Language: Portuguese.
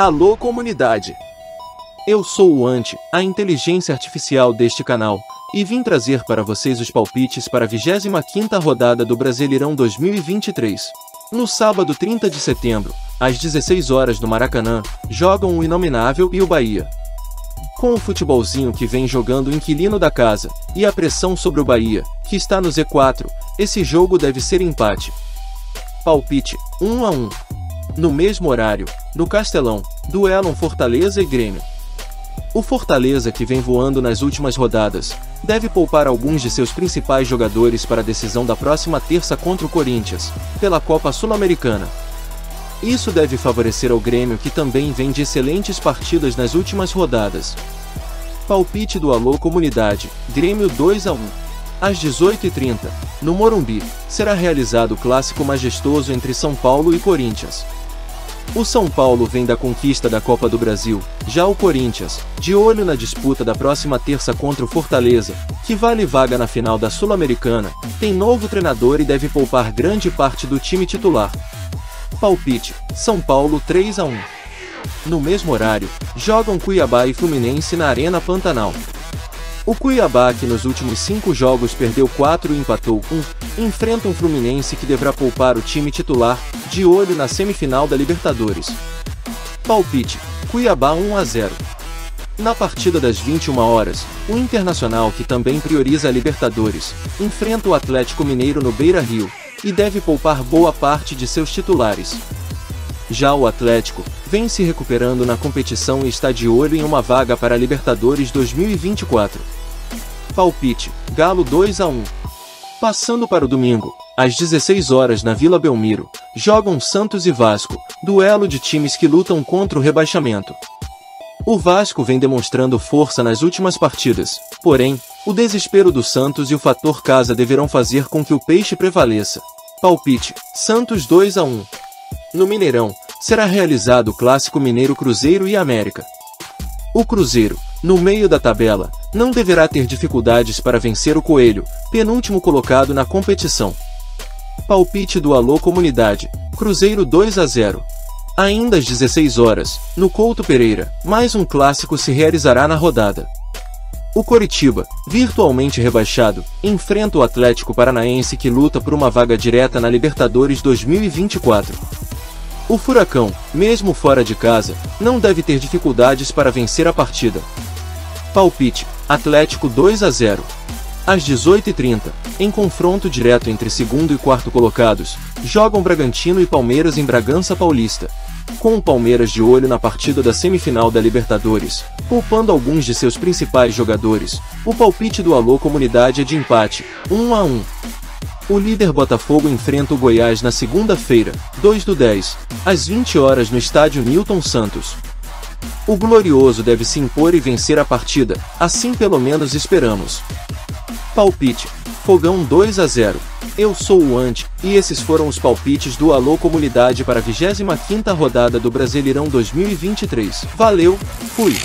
Alô Comunidade! Eu sou o AntI, a inteligência artificial deste canal, e vim trazer para vocês os palpites para a 25ª rodada do Brasileirão 2023. No sábado 30 de setembro, às 16 horas no Maracanã, jogam o Inominável e o Bahia. Com o futebolzinho que vem jogando o inquilino da casa, e a pressão sobre o Bahia, que está no Z4, esse jogo deve ser empate. Palpite, 1-1. No mesmo horário, no Castelão, duelam Fortaleza e Grêmio. O Fortaleza, que vem voando nas últimas rodadas, deve poupar alguns de seus principais jogadores para a decisão da próxima terça contra o Corinthians, pela Copa Sul-Americana. Isso deve favorecer ao Grêmio, que também vem de excelentes partidas nas últimas rodadas. Palpite do Alô Comunidade, Grêmio 2-1. Às 18h30, no Morumbi, será realizado o Clássico Majestoso entre São Paulo e Corinthians. O São Paulo vem da conquista da Copa do Brasil, já o Corinthians, de olho na disputa da próxima terça contra o Fortaleza, que vale vaga na final da Sul-Americana, tem novo treinador e deve poupar grande parte do time titular. Palpite, São Paulo 3-1. No mesmo horário, jogam Cuiabá e Fluminense na Arena Pantanal. O Cuiabá, que nos últimos 5 jogos perdeu 4 e empatou 1, enfrenta um Fluminense que deverá poupar o time titular, de olho na semifinal da Libertadores. Palpite, Cuiabá 1-0. Na partida das 21 horas, o Internacional, que também prioriza a Libertadores, enfrenta o Atlético Mineiro no Beira Rio, e deve poupar boa parte de seus titulares. Já o Atlético vem se recuperando na competição e está de olho em uma vaga para a Libertadores 2024. Palpite, Galo 2-1. Passando para o domingo, às 16 horas na Vila Belmiro, jogam Santos e Vasco, duelo de times que lutam contra o rebaixamento. O Vasco vem demonstrando força nas últimas partidas, porém, o desespero do Santos e o fator casa deverão fazer com que o peixe prevaleça. Palpite, Santos 2-1. No Mineirão, será realizado o Clássico Mineiro Cruzeiro e América. O Cruzeiro, no meio da tabela, não deverá ter dificuldades para vencer o Coelho, penúltimo colocado na competição. Palpite do Alô Comunidade, Cruzeiro 2-0. Ainda às 16 horas, no Couto Pereira, mais um clássico se realizará na rodada. O Coritiba, virtualmente rebaixado, enfrenta o Atlético Paranaense, que luta por uma vaga direta na Libertadores 2024. O Furacão, mesmo fora de casa, não deve ter dificuldades para vencer a partida. Palpite, Atlético 2-0. Às 18h30, em confronto direto entre segundo e quarto colocados, jogam Bragantino e Palmeiras em Bragança Paulista. Com o Palmeiras de olho na partida da semifinal da Libertadores, poupando alguns de seus principais jogadores, o palpite do Alô Comunidade é de empate, 1-1. O líder Botafogo enfrenta o Goiás na segunda-feira, 2/10, às 20 horas no estádio Nilton Santos. O Glorioso deve se impor e vencer a partida, assim pelo menos esperamos. Palpite, Fogão 2-0. Eu sou o AntI, e esses foram os palpites do Alô Comunidade para a 25ª rodada do Brasileirão 2023. Valeu, fui!